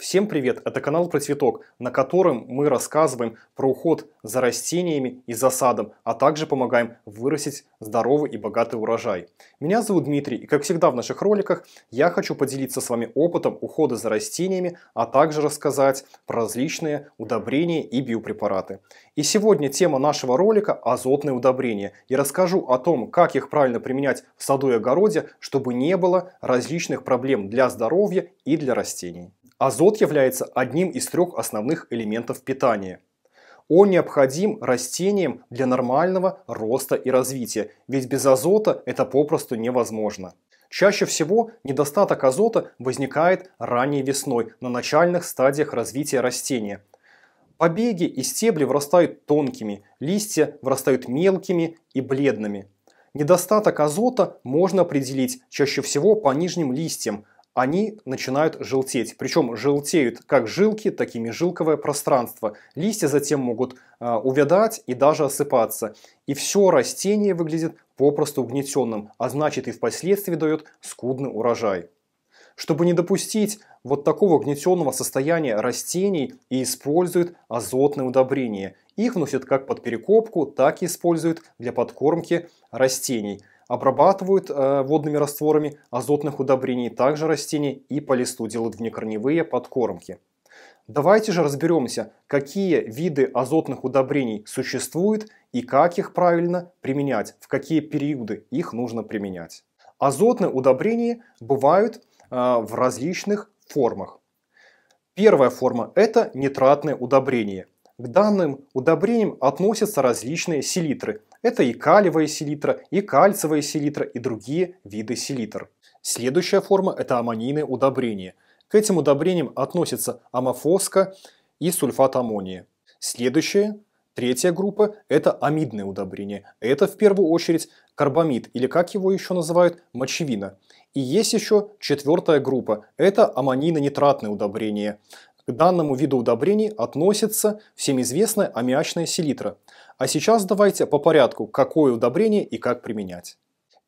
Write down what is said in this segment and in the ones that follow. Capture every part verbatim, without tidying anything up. Всем привет! Это канал Про Цветок, на котором мы рассказываем про уход за растениями и за садом, а также помогаем вырастить здоровый и богатый урожай. Меня зовут Дмитрий, и как всегда в наших роликах я хочу поделиться с вами опытом ухода за растениями, а также рассказать про различные удобрения и биопрепараты. И сегодня тема нашего ролика – азотные удобрения. Я расскажу о том, как их правильно применять в саду и огороде, чтобы не было различных проблем для здоровья и для растений. Азот является одним из трех основных элементов питания. Он необходим растениям для нормального роста и развития, ведь без азота это попросту невозможно. Чаще всего недостаток азота возникает ранней весной, на начальных стадиях развития растения. Побеги и стебли вырастают тонкими, листья вырастают мелкими и бледными. Недостаток азота можно определить чаще всего по нижним листьям. Они начинают желтеть, причем желтеют как жилки, так и межжилковое пространство. Листья затем могут э, увядать и даже осыпаться. И все растение выглядит попросту угнетенным, а значит и впоследствии дает скудный урожай. Чтобы не допустить вот такого угнетенного состояния растений, и используют азотные удобрения. Их вносят как под перекопку, так и используют для подкормки растений. Обрабатывают э, водными растворами азотных удобрений также растения и по листу делают внекорневые подкормки. Давайте же разберемся, какие виды азотных удобрений существуют и как их правильно применять, в какие периоды их нужно применять. Азотные удобрения бывают э, в различных формах. Первая форма – это нитратное удобрение. К данным удобрениям относятся различные селитры. Это и калиевая селитра, и кальциевая селитра, и другие виды селитр. Следующая форма – это аммонийные удобрения. К этим удобрениям относятся аммофоска и сульфат аммония. Следующая, третья группа – это амидные удобрения. Это в первую очередь карбамид, или как его еще называют, мочевина. И есть еще четвертая группа – это аммонийно-нитратные удобрения. К данному виду удобрений относится всем известная аммиачная селитра. А сейчас давайте по порядку, какое удобрение и как применять.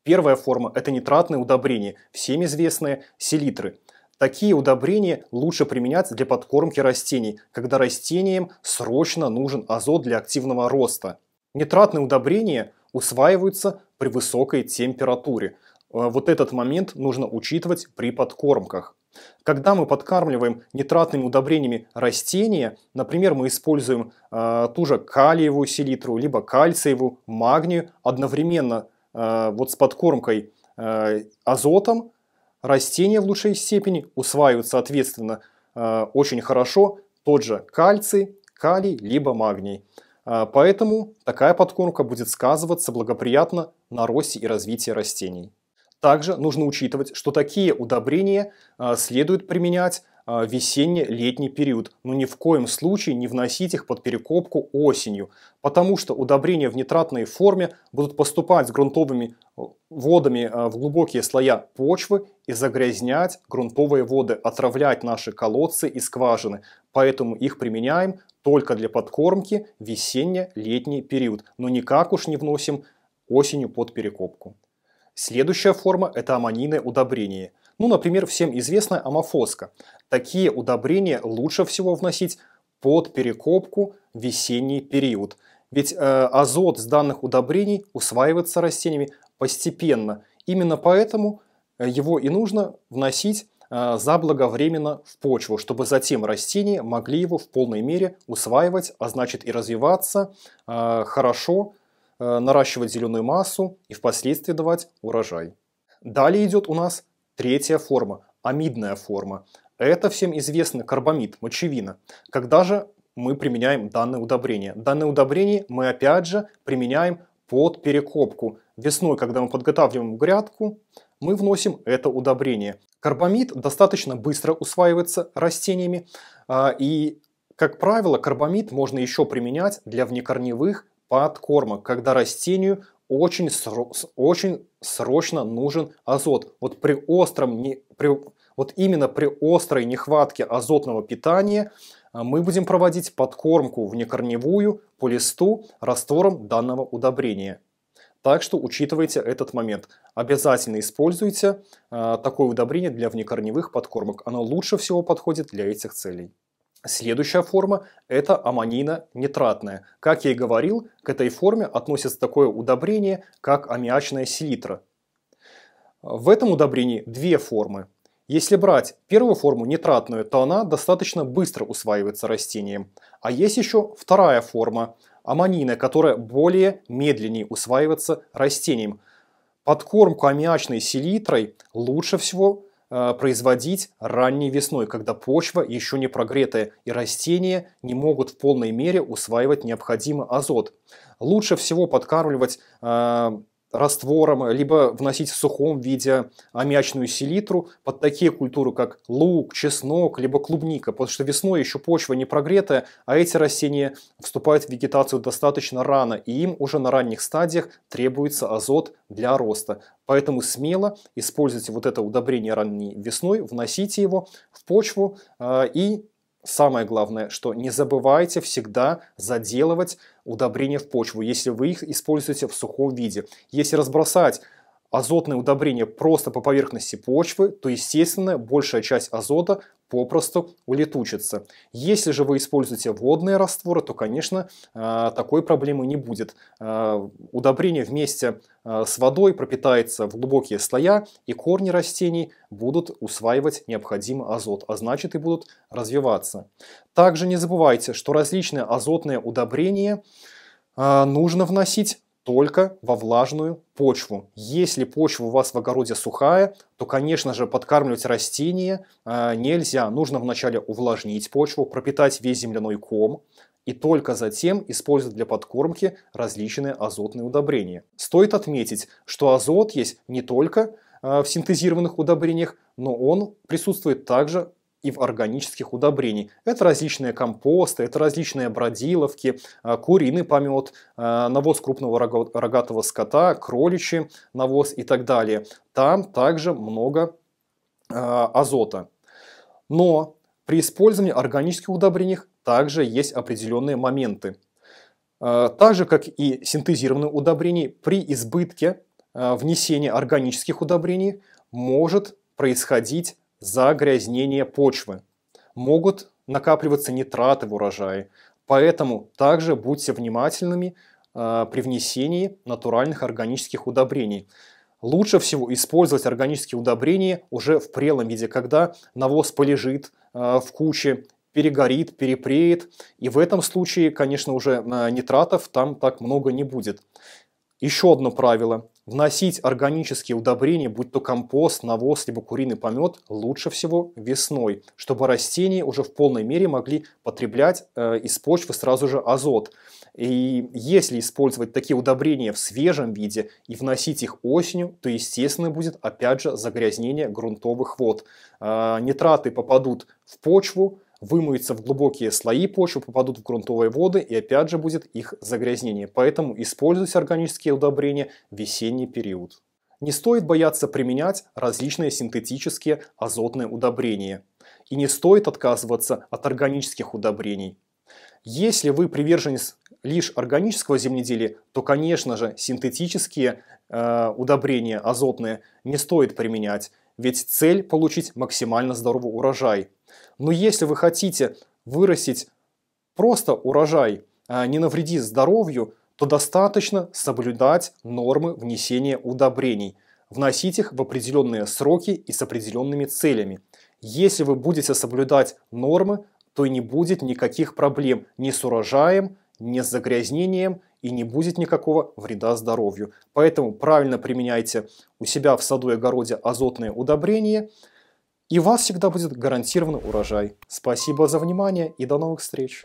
Первая форма – это нитратные удобрения, всем известные селитры. Такие удобрения лучше применять для подкормки растений, когда растениям срочно нужен азот для активного роста. Нитратные удобрения усваиваются при высокой температуре. Вот этот момент нужно учитывать при подкормках. Когда мы подкармливаем нитратными удобрениями растения, например, мы используем э, ту же калиевую селитру, либо кальциевую, магнию, одновременно э, вот с подкормкой э, азотом, растения в лучшей степени усваивают, соответственно, э, очень хорошо тот же кальций, калий, либо магний. Э, поэтому такая подкормка будет сказываться благоприятно на росте и развитии растений. Также нужно учитывать, что такие удобрения а, следует применять а, весенне-летний период, но ни в коем случае не вносить их под перекопку осенью, потому что удобрения в нитратной форме будут поступать с грунтовыми водами а, в глубокие слоя почвы и загрязнять грунтовые воды, отравлять наши колодцы и скважины, поэтому их применяем только для подкормки весенне-летний период, но никак уж не вносим осенью под перекопку. Следующая форма – это аммонийное удобрение. Ну, например, всем известная аммофоска. Такие удобрения лучше всего вносить под перекопку в весенний период. Ведь э, азот с данных удобрений усваивается растениями постепенно. Именно поэтому его и нужно вносить э, заблаговременно в почву, чтобы затем растения могли его в полной мере усваивать, а значит и развиваться э, хорошо, наращивать зеленую массу и впоследствии давать урожай. Далее идет у нас третья форма, амидная форма. Это всем известный карбамид, мочевина. Когда же мы применяем данное удобрение? Данное удобрение мы опять же применяем под перекопку. Весной, когда мы подготавливаем грядку, мы вносим это удобрение. Карбамид достаточно быстро усваивается растениями. И, как правило, карбамид можно еще применять для внекорневых подкормок, когда растению очень, сро... очень срочно нужен азот. Вот, при остром не... при... вот именно при острой нехватке азотного питания мы будем проводить подкормку внекорневую по листу раствором данного удобрения. Так что учитывайте этот момент. Обязательно используйте э, такое удобрение для внекорневых подкормок. Оно лучше всего подходит для этих целей. Следующая форма – это аммонийно-нитратная. Как я и говорил, к этой форме относится такое удобрение, как аммиачная селитра. В этом удобрении две формы. Если брать первую форму, нитратную, то она достаточно быстро усваивается растением. А есть еще вторая форма, аммонийная, которая более медленнее усваивается растением. Подкормку аммиачной селитрой лучше всего производить ранней весной, когда почва еще не прогретая и растения не могут в полной мере усваивать необходимый азот. Лучше всего подкармливать э, раствором, либо вносить в сухом виде аммиачную селитру под такие культуры, как лук, чеснок, либо клубника, потому что весной еще почва не прогретая, а эти растения вступают в вегетацию достаточно рано, и им уже на ранних стадиях требуется азот для роста. Поэтому смело используйте вот это удобрение ранней весной, вносите его в почву. И самое главное, что не забывайте всегда заделывать удобрения в почву, если вы их используете в сухом виде. Если разбросать азотные удобрения просто по поверхности почвы, то, естественно, большая часть азота попросту улетучится. Если же вы используете водные растворы, то, конечно, такой проблемы не будет. Удобрение вместе с водой пропитается в глубокие слоя, и корни растений будут усваивать необходимый азот, а значит и будут развиваться. Также не забывайте, что различные азотные удобрения нужно вносить только во влажную почву. Если почва у вас в огороде сухая, то, конечно же, подкармливать растения э, нельзя. Нужно вначале увлажнить почву, пропитать весь земляной ком и только затем использовать для подкормки различные азотные удобрения. Стоит отметить, что азот есть не только э, в синтезированных удобрениях, но он присутствует также и в органических удобрениях. Это различные компосты, это различные бродиловки, куриный помет, навоз крупного рогатого скота, кроличий навоз и так далее. Там также много азота. Но при использовании органических удобрений также есть определенные моменты. Так же, как и синтезированные удобрения, при избытке внесения органических удобрений может происходить загрязнение почвы. Могут накапливаться нитраты в урожае. Поэтому также будьте внимательными э, при внесении натуральных органических удобрений. Лучше всего использовать органические удобрения уже в прелом виде, когда навоз полежит э, в куче, перегорит, перепреет. И в этом случае, конечно, уже э, нитратов там так много не будет. Еще одно правило. Вносить органические удобрения, будь то компост, навоз, либо куриный помет, лучше всего весной, чтобы растения уже в полной мере могли потреблять э, из почвы сразу же азот. И если использовать такие удобрения в свежем виде и вносить их осенью, то, естественно, будет опять же загрязнение грунтовых вод. Э, нитраты попадут в почву, вымоются в глубокие слои почвы, попадут в грунтовые воды и опять же будет их загрязнение. Поэтому используйте органические удобрения в весенний период. Не стоит бояться применять различные синтетические азотные удобрения. И не стоит отказываться от органических удобрений. Если вы приверженец лишь органического земледелия, то, конечно же, синтетические э, удобрения азотные не стоит применять. Ведь цель – получить максимально здоровый урожай. Но если вы хотите вырастить просто урожай, не навредив здоровью, то достаточно соблюдать нормы внесения удобрений. Вносить их в определенные сроки и с определенными целями. Если вы будете соблюдать нормы, то и не будет никаких проблем ни с урожаем, ни с загрязнением, и не будет никакого вреда здоровью. Поэтому правильно применяйте у себя в саду и огороде азотные удобрения, и у вас всегда будет гарантированный урожай. Спасибо за внимание и до новых встреч!